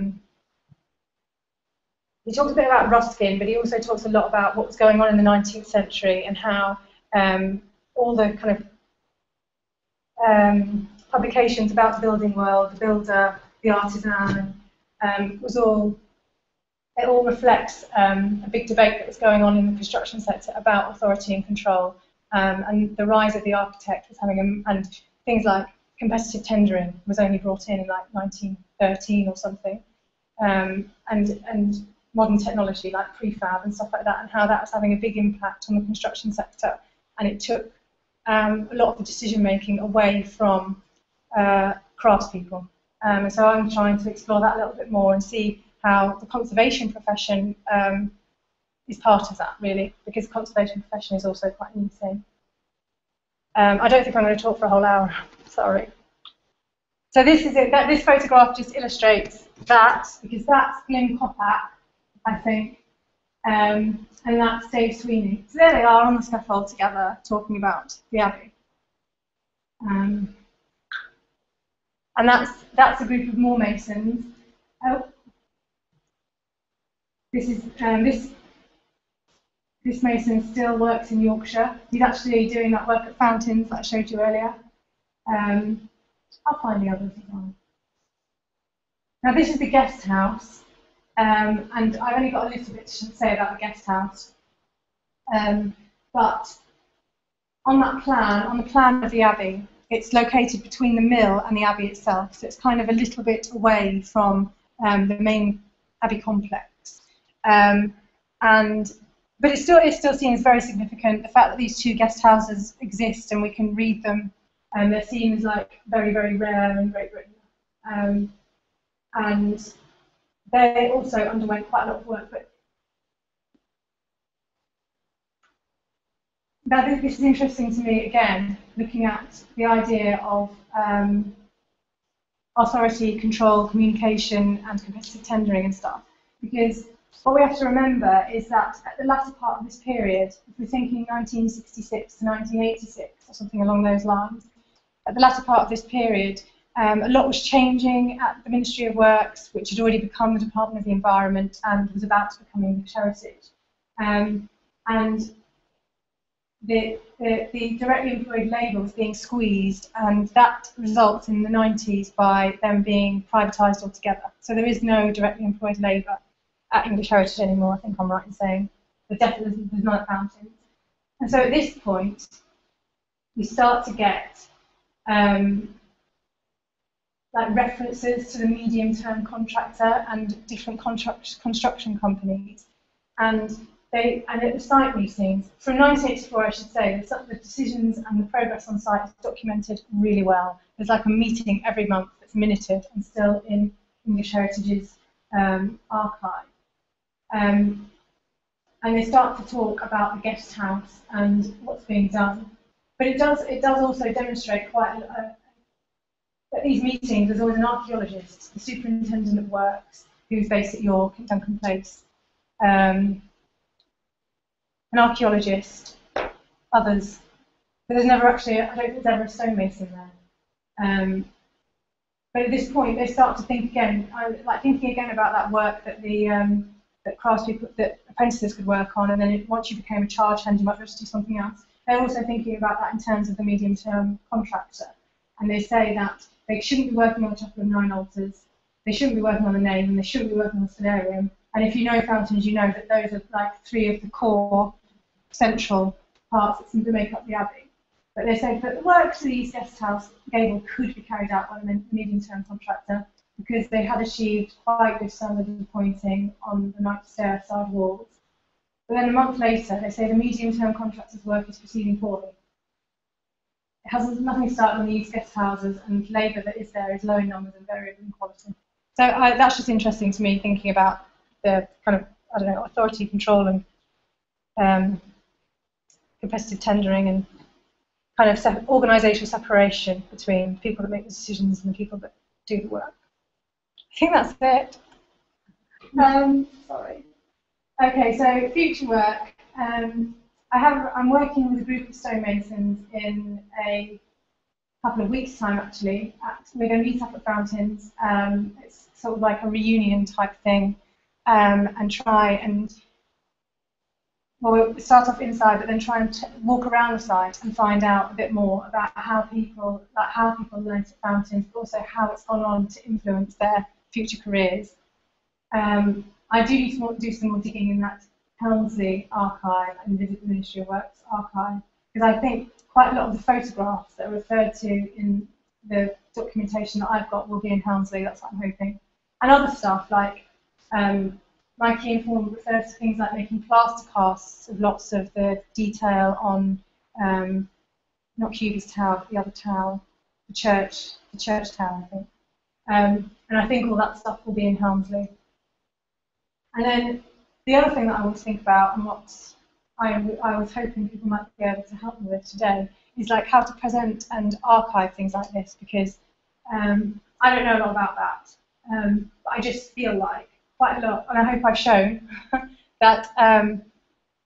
he talks a bit about Ruskin, but he also talks a lot about what was going on in the nineteenth century and how um, all the kind of um, publications about the building world, the builder, the artisan, um, was all, it all reflects um, a big debate that was going on in the construction sector about authority and control, um, and the rise of the architect was having, a, and things like competitive tendering was only brought in in like nineteen thirteen or something, um, and, and modern technology like prefab and stuff like that, and how that was having a big impact on the construction sector, and it took um, a lot of the decision making away from Uh, craftspeople, um, and so I'm trying to explore that a little bit more and see how the conservation profession um, is part of that, really, because the conservation profession is also quite a new thing. Um, I don't think I'm going to talk for a whole hour, sorry. So this is it. That, this photograph just illustrates that, because that's Lynn Coppock, I think, um, and that's Dave Sweeney. So there they are on the scaffold together talking about the Abbey. Um, And that's, that's a group of more masons. Oh. This is um, this this mason still works in Yorkshire. He's actually doing that work at Fountains that I showed you earlier. Um, I'll find the others as well. Now this is the guest house, um, and I've only got a little bit to say about the guest house. Um, but on that plan, on the plan of the Abbey, it's located between the mill and the Abbey itself, so it's kind of a little bit away from um, the main Abbey complex. Um, and but it still it still seems very significant. The fact that these two guest houses exist and we can read them, and they're seen as like very very rare in Great Britain. Um, and they also underwent quite a lot of work. But Now, this is interesting to me, again, looking at the idea of um, authority, control, communication, and competitive tendering and stuff. Because what we have to remember is that at the latter part of this period, if we're thinking nineteen sixty-six to nineteen eighty-six or something along those lines, at the latter part of this period, um, a lot was changing at the Ministry of Works, which had already become the Department of the Environment and was about to become English Heritage. Um, and The, the, the directly employed labour was being squeezed, and that results in the nineties by them being privatised altogether. So there is no directly employed labour at English Heritage anymore, I think I'm right in saying. But definitely there's not at Fountains. And so at this point, we start to get um, like references to the medium-term contractor and different contract, construction companies. And They, and at the site meetings, from nineteen eighty-four, I should say, the, the decisions and the progress on site is documented really well. There's like a meeting every month that's minuted and still in English Heritage's um, archive. Um, and they start to talk about the guest house and what's being done. But it does, it does also demonstrate quite a, a, at these meetings, there's always an archaeologist, the superintendent of works, who's based at York in Duncan Place. Um, an archaeologist, others, but there's never actually, I don't think there's ever a stonemason there. Um, but at this point, they start to think again, I, like thinking again about that work that the um, that craftspeople, that apprentices could work on, and then it, once you became a charge hand, you might have to do something else. They're also thinking about that in terms of the medium-term contractor, and they say that they shouldn't be working on the Chapel of Nine Altars, they shouldn't be working on the nave, and they shouldn't be working on the Scenarium. And if you know Fountains, you know that those are like three of the core central parts that seem to make up the Abbey. But they say that the work for the East Guest House gable could be carried out by a medium-term contractor, because they had achieved quite good standard of pointing on the Night Stair side walls. But then a month later, they say the medium-term contractor's work is proceeding poorly. It has nothing started on the East Guest Houses, and labour that is there is low in numbers and variable in quality. So I, that's just interesting to me, thinking about the kind of, I don't know, authority control and um, competitive tendering and kind of se organisational separation between people that make the decisions and the people that do the work. I think that's it. Um, Sorry. Okay, so future work. Um, I have, I'm working with a group of stonemasons in a couple of weeks' time, actually. At, we're going to meet up at Fountains. Um, it's sort of like a reunion type thing, um, and try and, well, we'll start off inside, but then try and t walk around the site and find out a bit more about how people, like how people learn at Fountains, but also how it's gone on to influence their future careers. Um, I do need to do some more digging in that Helmsley archive and visit the Ministry of Works archive, because I think quite a lot of the photographs that are referred to in the documentation that I've got will be in Helmsley, that's what I'm hoping. And other stuff, like um, my key informant refers to things like making plaster casts of lots of the detail on um, not Hughie's tower, but the other tower, the church, the church tower, I think. Um, and I think all that stuff will be in Helmsley. And then the other thing that I want to think about, and what I, I was hoping people might be able to help me with today, is like how to present and archive things like this, because um, I don't know a lot about that, um, but I just feel like quite a lot, and I hope I've shown that um,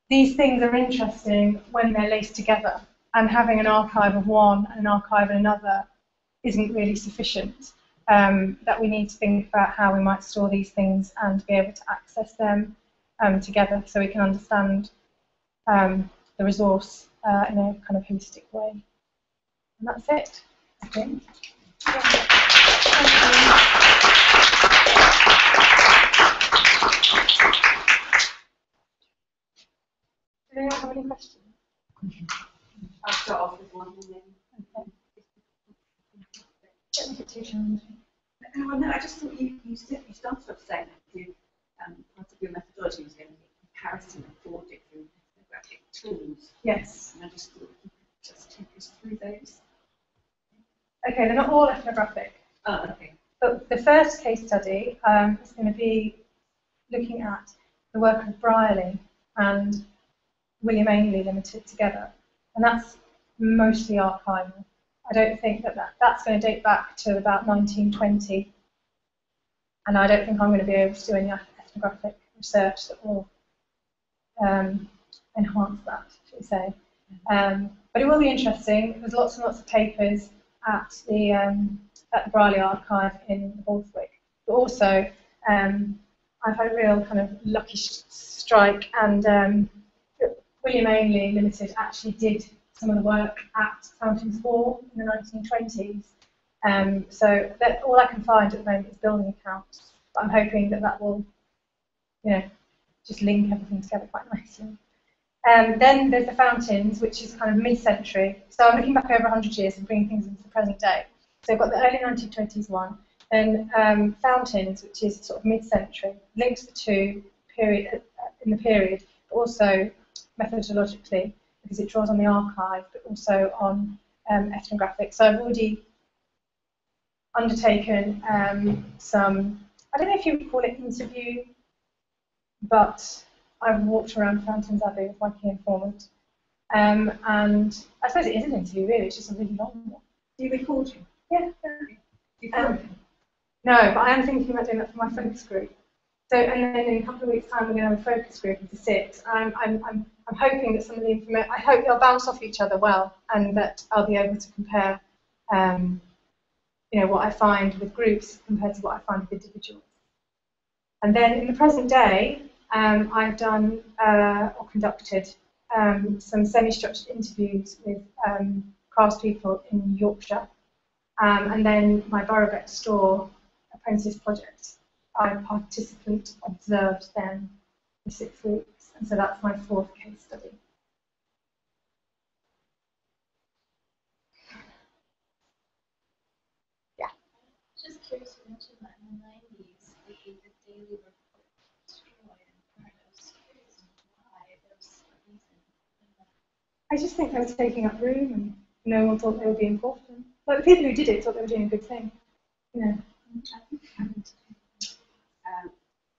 these things are interesting when they're laced together, and having an archive of one and an archive of another isn't really sufficient. Um, that we need to think about how we might store these things and be able to access them um, together, so we can understand um, the resource uh, in a kind of holistic way. And that's it, I think. Do anyone have any questions? I'll start off with one and then. Okay. Oh, no, I just thought you, you, said, you started off saying that you, um, part of your methodology was going to be comparison of four different ethnographic tools. Yes. And I just thought you could just take us through those. Okay, they're not all ethnographic. Oh, okay. But the first case study um, is going to be looking at the work of Brierley and William Ainley Limited together. And that's mostly archival. I don't think that, that that's going to date back to about nineteen twenty, and I don't think I'm going to be able to do any ethnographic research that will um, enhance that, should we say. Um, but it will be interesting. There's lots and lots of papers at the um, at the Brierley Archive in Borthwick, but also um, I've had a real kind of lucky strike, and um, William Ainley Limited actually did some of the work at Fountains Hall in the nineteen twenties. Um, so that, all I can find at the moment is building accounts. But I'm hoping that that will, you know, just link everything together quite nicely. Um, then there's the Fountains, which is kind of mid-century. So I'm looking back over one hundred years and bringing things into the present day. So I've got the early nineteen twenties one, then um, Fountains, which is sort of mid-century, links the two period in the period, but also methodologically, because it draws on the archive, but also on um, ethnographic. So I've already undertaken um, some, I don't know if you would call it interview, but I've walked around Fountains Abbey with my key informant. Um, and I suppose it is an interview, really, it's just a really long one. Do you record it? Yeah. yeah. Um, no, but I am thinking about doing that for my focus group. So, and then in a couple of weeks' time, we're going to have a focus group of the six. I'm, I'm, I'm, I'm hoping that some of the information, I hope they'll bounce off each other well, and that I'll be able to compare, um, you know, what I find with groups compared to what I find with individuals. And then in the present day, um, I've done uh, or conducted um, some semi-structured interviews with um, craftspeople in Yorkshire, um, and then my Boroughbeck Store apprentice project. I participant observed them for six weeks, and so that's my fourth case study. Yeah. Just curious, you mentioned that I just think they were taking up room and no one thought they would be important. Like, the people who did it thought they were doing a good thing. Yeah. And, um,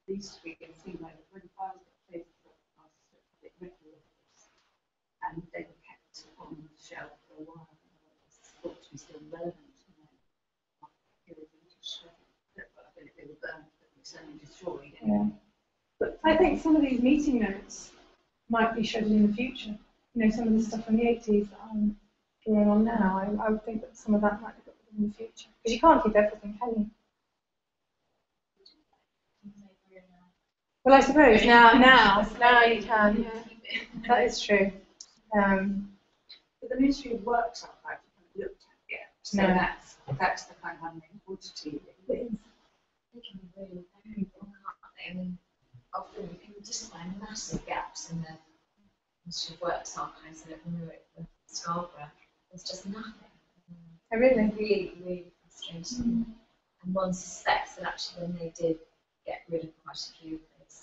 these three, it seemed like when I was at the place, I was a bit reckless, and they were kept on the shelf for a while, and I was thought to be still relevant. They were burned, but certainly destroyed. Yeah. But I think some of these meeting notes might be shredded in the future. You know, some of the stuff from the eighties that I'm drawing on now, I, I would think that some of that might be got in the future. Because you can't keep everything, can you? Well, I suppose now, now, now you can. Yeah. That is true. Um, but the Ministry of Works archive haven't looked at yet, so no. that's that's the kind of unimportant thing. They can be really valuable, can't they? I mean, often you can just find massive gaps in the Ministry of Works archives that have been it with Scarborough. There's just nothing. I really, really, really frustrating. Mm. And one suspects that actually when they did get rid of quite a few of those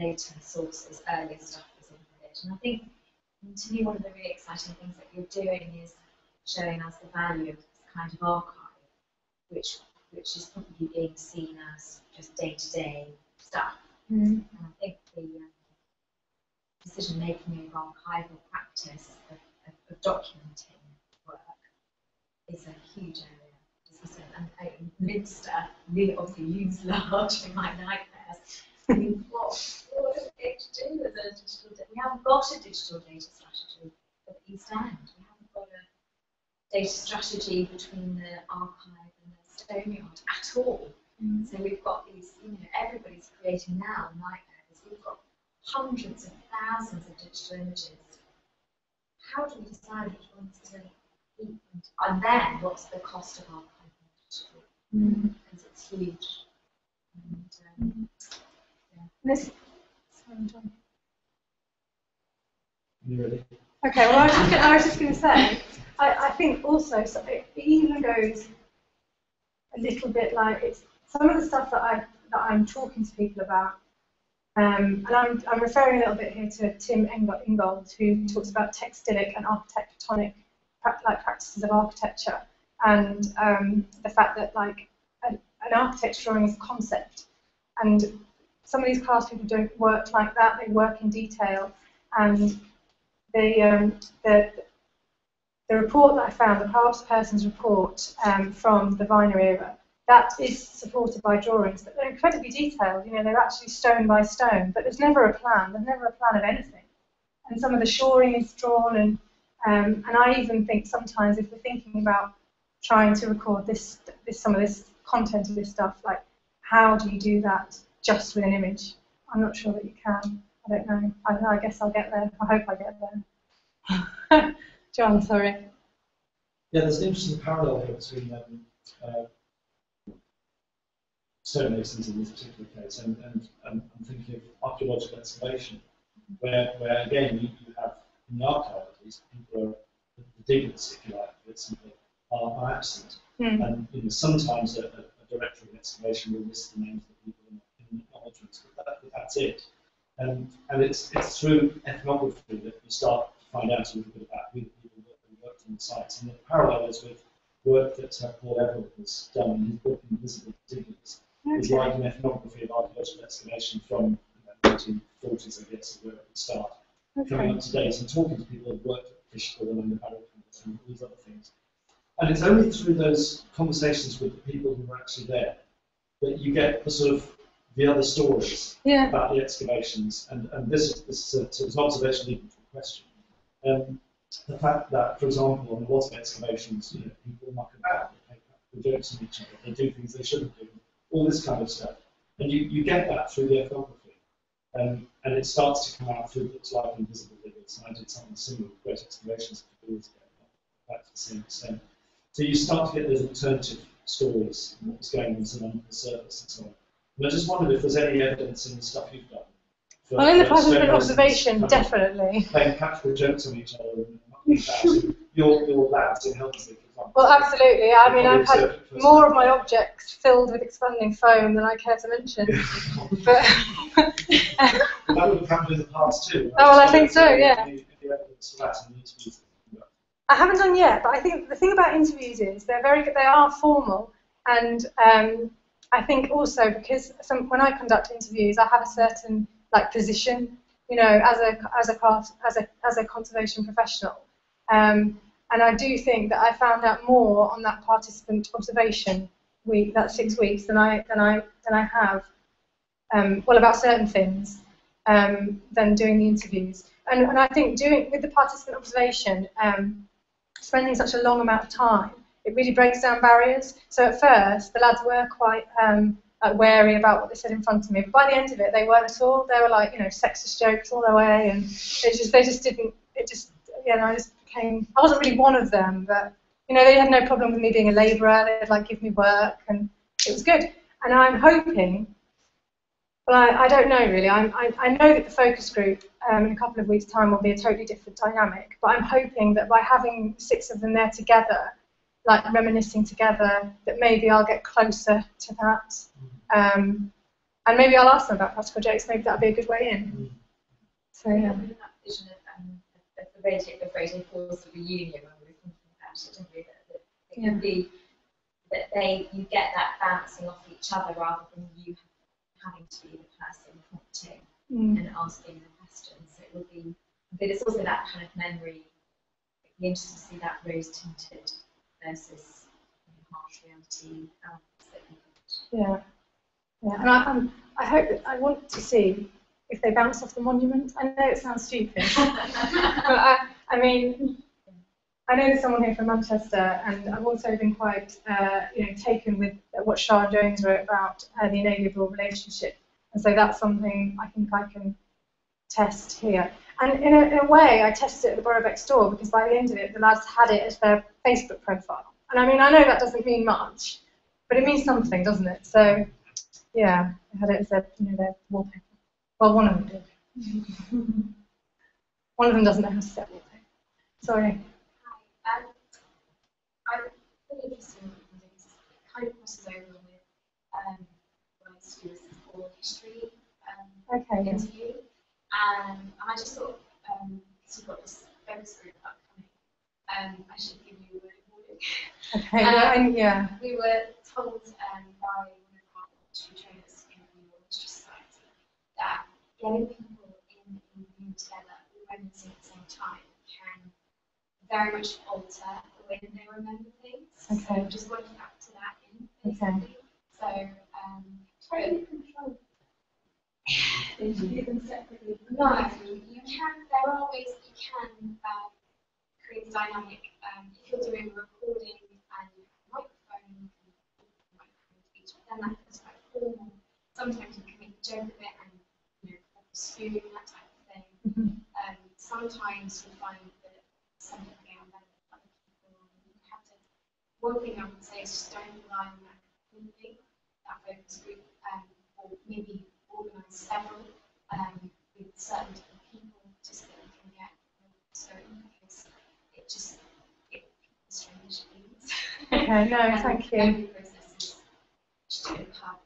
later sources, earlier stuff was in village. And I think, and to me, one of the really exciting things that you're doing is showing us the value of this kind of archive, which which is probably being seen as just day-to-day stuff. Mm. And I think the um, decision-making of archival practice, of, of, of documenting work, is a huge area. And uh, Minster, really obviously used large in my nightmares. I mean, what, what are we going to do with a digital data? We haven't got a digital data strategy for the East End. We haven't got a data strategy between the archive and the Stoneyard at all. Mm. So we've got these, you know, everybody's creating now nightmares. We've got hundreds of thousands of digital images. How do we decide which ones to keep? And then what's the cost of archiving digital? Mm. Because it's huge. And, um, yeah. Okay, well, I was just gonna, I was just going to say, I, I think also, so it even goes a little bit like it's some of the stuff that I that I'm talking to people about, um, and I'm I'm referring a little bit here to Tim Ingold, who talks about textilic and architectonic like practices of architecture, and um, the fact that like a, an architect's drawing is a concept, and some of these class people don't work like that. They work in detail, and the um, the The report that I found, the past person's report um, from the Viner era, that is supported by drawings, but they're incredibly detailed. You know, they're actually stone by stone, but there's never a plan. There's never a plan of anything. And some of the shoring is drawn, and um, and I even think sometimes if we're thinking about trying to record this, this some of this content of this stuff, like how do you do that just with an image? I'm not sure that you can. I don't know. I, I guess I'll get there. I hope I get there. John, sorry. Yeah, there's an interesting parallel here between um, uh, stone masons in this particular case, and, and, and I'm thinking of archaeological excavation, where, where again you, you have in the archive at least people are the diggers, if you like, that simply are, are absent, mm. and you know, sometimes a, a directory of excavation will list the names of the people in the archives, but that, that's it, and and it's it's through ethnography that you start. Find out a little bit about who the people that worked on the sites, and the parallel is with work that uh, Paul Everett has done in his book *Invisible Diggers*. Okay. It's like an ethnography of archaeological excavation from the nineteen forties, I guess, where it would start. Okay. Coming up today, so talking to people who've worked at Fishbourne and the Barrow and all these other things, and it's only through those conversations with the people who were actually there that you get the sort of the other stories yeah. about the excavations, and and this this is a, so it's an observation leading to a question. Um, the fact that, for example, on the Wasp excavations, you know, people muck about, they make jokes on each other, they do things they shouldn't do, all this kind of stuff. And you, you get that through the ethnography. Um, and it starts to come out through what's like Invisible Diggers. And I did something similar with Great Excavations a few years ago, back to the same extent. So you start to get those alternative stories, and what's going on under the surface and so on. And I just wondered if there's any evidence in the stuff you've done. Well, in the participant observation, kind of definitely. Playing practical jokes on each other and your, your labs in Helmsley, for example. Well, absolutely. I mean, I've had more of my objects filled with expanding foam than I care to mention. But that would have happened in the past, too. Right? Oh, well, I think so, yeah. The, the so that's an interview. I haven't done yet, but I think the thing about interviews is they're very they are formal, and um, I think also because some, when I conduct interviews, I have a certain like position, you know, as a as a class, as a as a conservation professional, um, and I do think that I found out more on that participant observation week, that six weeks, than I than I than I have, um, well, about certain things, um, than doing the interviews, and and I think doing with the participant observation. Um, Spending such a long amount of time, it really breaks down barriers. So at first, the lads were quite um, like wary about what they said in front of me. But by the end of it, they weren't at all. They were like, you know, sexist jokes all the way, and they just they just didn't. It just, you know, I just became. I wasn't really one of them, but you know, they had no problem with me being a labourer. They'd like give me work, and it was good. And I'm hoping. Well, I, I don't know really. I'm, I, I know that the focus group um, in a couple of weeks' time will be a totally different dynamic, but I'm hoping that by having six of them there together, like reminiscing together, that maybe I'll get closer to that. Um, and maybe I'll ask them about practical jokes, maybe that'll be a good way in. So, yeah. That vision of the way to take the phrase and cause the reunion, when we were thinking about it, that it can be that they, you get that bouncing off each other rather than you having to be the person prompting mm. and asking the questions. So it will be, but it's also that kind of memory. It'd be interesting to see that rose tinted versus you know, harsh reality elements that you yeah, yeah. And I, um, I hope that I want to see if they bounce off the monument. I know it sounds stupid, but I, I mean, I know there's someone here from Manchester, and I've also been quite, uh, you know, taken with what Shah Jones wrote about uh, the inalienable relationship, and so that's something I think I can test here. And in a, in a way, I tested it at the Boroughbeck Store, because by the end of it, the lads had it as their Facebook profile. And I mean, I know that doesn't mean much, but it means something, doesn't it? So, yeah, they had it as their, you know, their wallpaper. Well, one of them did. One of them doesn't know how to set wallpaper. Sorry. Um, I'm really interested in what you do because it kind of crosses over with um, my students' oral history um, okay, interview. Yeah. Um, and I just thought, um, because you've got this focus group upcoming, um, I should give you a word of warning. Okay, um, and yeah. We were told um, by one of our two trainers in the World Heritage Society that getting people in the room together, reminiscing at the same time, can very much alter the way that they remember things. Okay. So just working up to that in basically. Okay. So um totally control. Did you do them separately? No, you can there are ways that you can uh, create a dynamic. Um, if you're doing a recording and you have a microphone and you can microphone each then that feels quite formal. Sometimes you can make a joke of it and you know like a spoon and that type of thing. Mm-hmm. Um sometimes you find something again about other people. You have to, one thing I would say is just don't rely on that community, that focus group, um, or maybe organise several um, with certain different people just that you can get. So, because it just, it it's strange things. Okay, no, um, thank you. Every process is just a part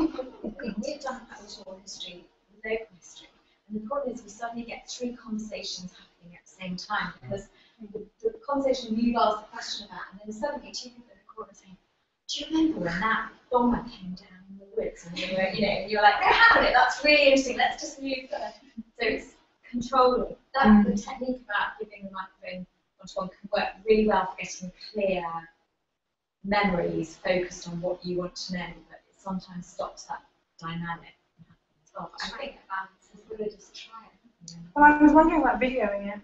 of it. We did talk about the oral history, the local history, and the problem is we suddenly get three conversations happening at the same time because the, the conversation you asked the question about, and then suddenly two people in the corner saying, "Do you remember when that bomber came down in the woods?" And you were, you know, you're like, "They're having it. That's really interesting. Let's just move further." So it's controlling. That's mm. the technique about giving the microphone onto one can work really well for getting clear memories focused on what you want to know, but it sometimes stops that dynamic from happening as well. But I think um, just try it. Yeah. Well, I was wondering about videoing it.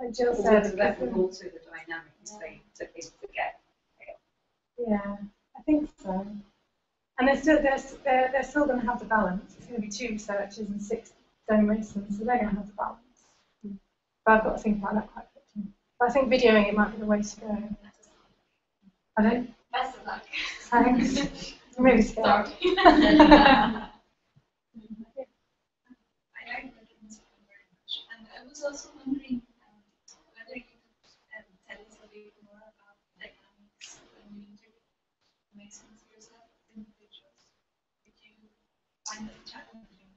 I just said the level also the dynamic is thing to get. Yeah, I think so. And they're still they're they're, they're still going to have the balance. It's going to be two researchers and six demonstrators, so they're going to have the balance. Mm. But I've got to think about that quite quickly. But I think videoing it might be the way to go. I don't. Best of luck. Thanks. I'm really scared. Sorry. I was also wondering um, whether you could um, tell us a bit more about dynamics when you interview masons yourself as individuals. Did you find that challenging?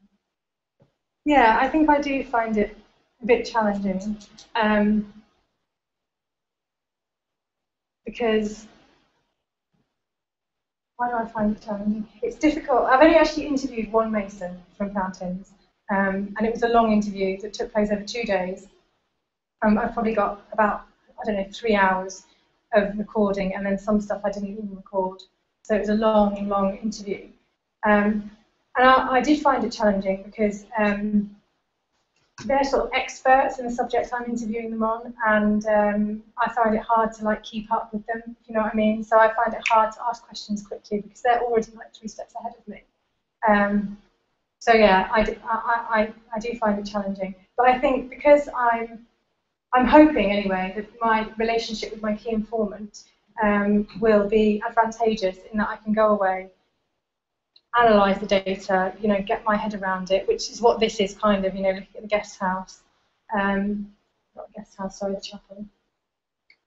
Yeah, I think I do find it a bit challenging um, because why do I find it challenging? It's difficult. I've only actually interviewed one mason from Fountains, um, and it was a long interview that took place over two days. Um, I've probably got about, I don't know, three hours of recording, and then some stuff I didn't even record. So it was a long, long interview. Um, and I, I did find it challenging because um, they're sort of experts in the subject I'm interviewing them on, and um, I find it hard to like keep up with them, if you know what I mean? So I find it hard to ask questions quickly because they're already like three steps ahead of me. Um, so yeah, I do, I, I, I do find it challenging. But I think because I'm, I'm hoping anyway that my relationship with my key informant um, will be advantageous in that I can go away, analyse the data, you know, get my head around it, which is what this is kind of, you know, looking at the guest house. Um, not guest house, sorry, the chapel.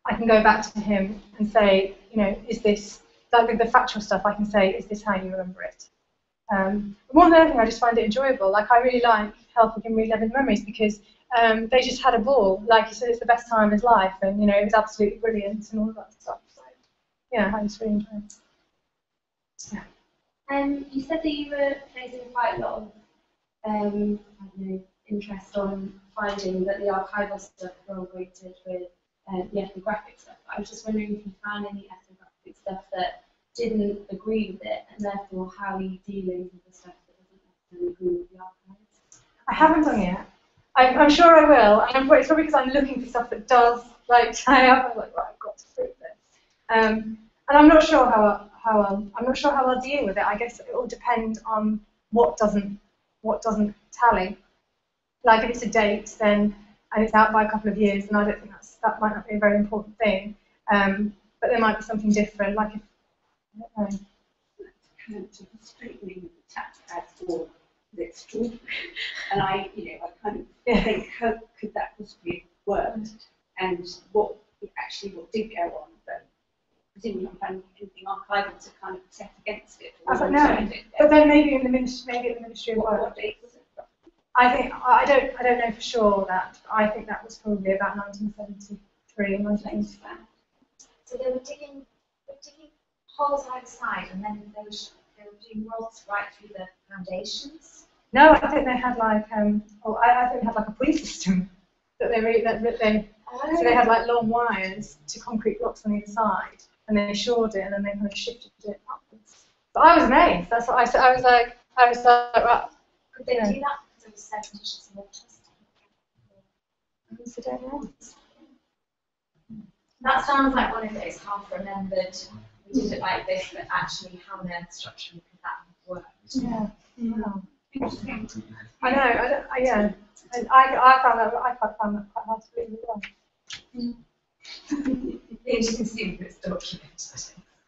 I can go back to him and say, you know, is this, like the factual stuff, I can say, is this how you remember it? Um, more than anything, I just find it enjoyable. Like, I really like helping him relive his memories because um, they just had a ball. Like he said, it's the best time of his life, and, you know, it was absolutely brilliant and all of that stuff. So, yeah, I just really enjoyed it. Yeah. Um, you said that you were placing quite a lot of um, I don't know, interest on finding that the archival stuff corroborated with uh, the ethnographic stuff. I was just wondering if you found any ethnographic stuff that didn't agree with it, and therefore how are you dealing with the stuff that doesn't necessarily agree with the archives? I haven't done yet. I'm, I'm sure I will. I'm, it's probably because I'm looking for stuff that does, like, tie up. I'm like, right, I've got to prove this. Um, and I'm not sure how I, How I'll, I'm not sure how I'll deal with it. I guess it will depend on what doesn't what doesn't tally. Like if it's a date, then and it's out by a couple of years, and I don't think that's that might not be a very important thing. Um, but there might be something different. Like if I don't know. It's kind of straightening the tax as for the extraordinary, and I, you know, I kind of yeah. think how could that possibly work, and what actually what did go on. Presumably not found anything archival to kind of set against it. I don't know. But then maybe in the ministry, maybe in the Ministry of Works. What date was it? I think I don't. I don't know for sure that. I think that was probably about nineteen seventy-three. nineteen seventy-five. So they were digging, they were digging holes either side, and then they were they were doing rolls right through the foundations. No, I think they had like um. Oh, I, I think they had like a pulley system that they really that, that they. Oh. So they had like long wires to concrete blocks on either side. And they shored it, and then they kind of shifted it upwards. But I was amazed. That's what I said. I was like, I was like, right. Could they do that because it was so conditions more trusting? I don't know. That sounds like one of those half-remembered. We did it like this, but actually, how on earth structurally could that have worked? Yeah. Wow. Interesting. I know. I don't, I, yeah. And I, I found that. I found that quite hard to believe as well. Mm. You can see it's documented.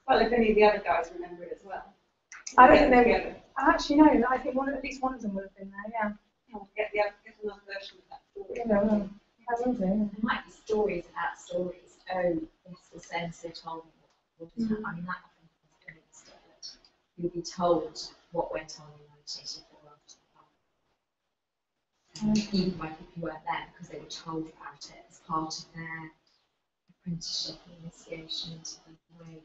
Well, if any of the other guys remember it as well. I don't know. Yeah. Actually, no. I think one, at least one of them would have been there. Yeah. We'll get the other, get another version of that story. Yeah, well, I wonder. There might be stories about stories. Oh, this was then so told. Mm-hmm. I mean, that often happens. You'll be told what went on in nineteen eighty-four after the fire, even by people who weren't there, because they were told about it as part of their apprenticeship and initiation to the way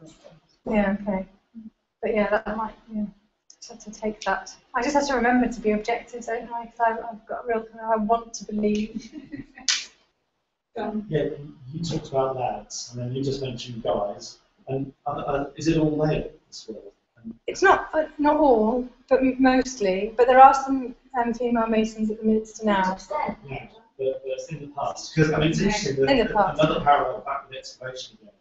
that yeah, okay. But yeah, that might, yeah, just have to take that. I just have to remember to be objective, don't I? Because I've, I've got a real kind of, I want to believe. um, yeah, you talked about lads, and then you just mentioned guys. And uh, uh, is it all males? It's not, uh, not all, but mostly. But there are some um, female masons at the Minster now. Yeah. But, but in the past, because I mean it's interesting that in another parallel back with excavation again,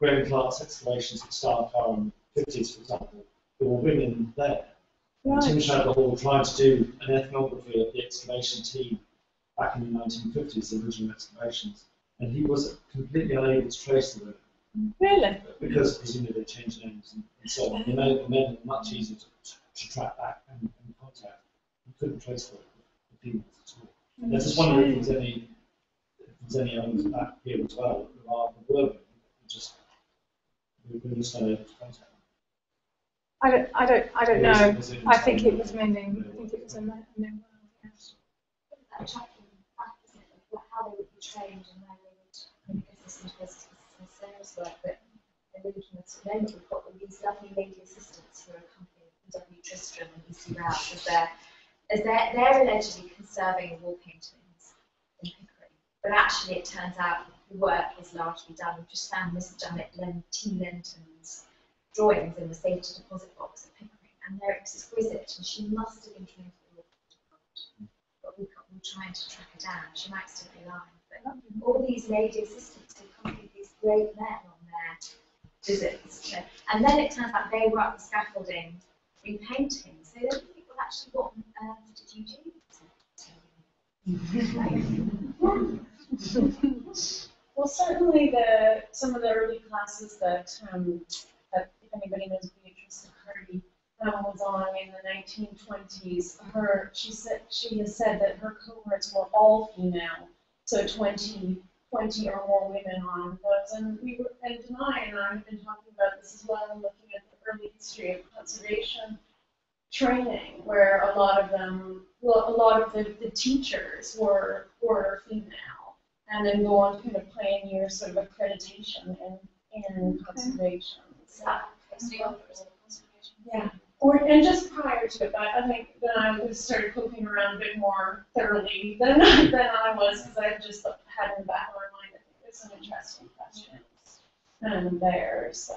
where in class excavations at the start of the fifties, for example, there were women there. Right. Tim Shadowhall tried to do an ethnography of the excavation team back in the nineteen fifties, the original excavations, and he was completely unable to trace the women. Really? Because presumably they changed names and, and so on. You know, the men were much easier to, to track back and, and contact. You couldn't trace the, the females at all. I just wonder if there's any, if there's any elements back here as well that are the women just we're just not able to contact them. I don't, I don't, I don't know. I think it was meaning. I think it was a no. attracting practices of how they would be trained and where they would, because this university is sales work, but they're looking at the moment we've got all these lovely lady assistants who are accompanying W. Tristram and E C. Rouse as they're, as they're, they're allegedly conserving wall paintings in Pickering. But actually it turns out the work is largely done. We've just found Miss Janet T. Lenton's drawings in the safety deposit box at Pickering, and they're exquisite, and she must have been trained for the work department. But we've got, we're trying to track her down. She might still be lying. But all these lady assistants who accompanied these great men on their visits. You know, and then it turns out they were up the scaffolding repainting. So those people actually, what on earth did you do? Like, well, certainly the some of the early classes that, um, that if anybody knows Beatrice Hardy, that was on in the nineteen twenties. Her, she said, she has said that her cohorts were all female, so twenty, twenty or more women on those. And we were, and Denai and I have been talking about this as well, looking at the early history of conservation training, where a lot of them, well, a lot of the, the teachers were were female, and then go on to kind of pioneer sort of accreditation in in conservation. Yeah. Yeah. Or, and just prior to it, but I think then I would have started poking around a bit more thoroughly than, than I was, because I just had in the back of my mind that there's some interesting questions um, there. So.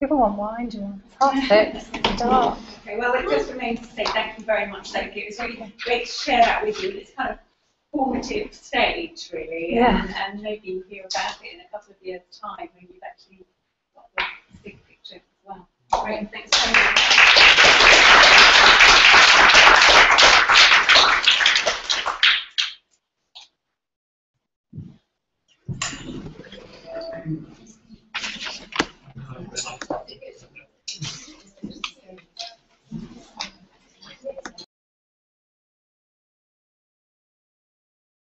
People want wine, do you want? It's hot, it's dark. Okay, well, it just remains to say thank you very much, thank you. It was really great to share that with you. It's kind of formative stage, really, yeah. and, and maybe you'll hear about it in a couple of years' time when you've actually got the big picture as well. Great, thanks so much.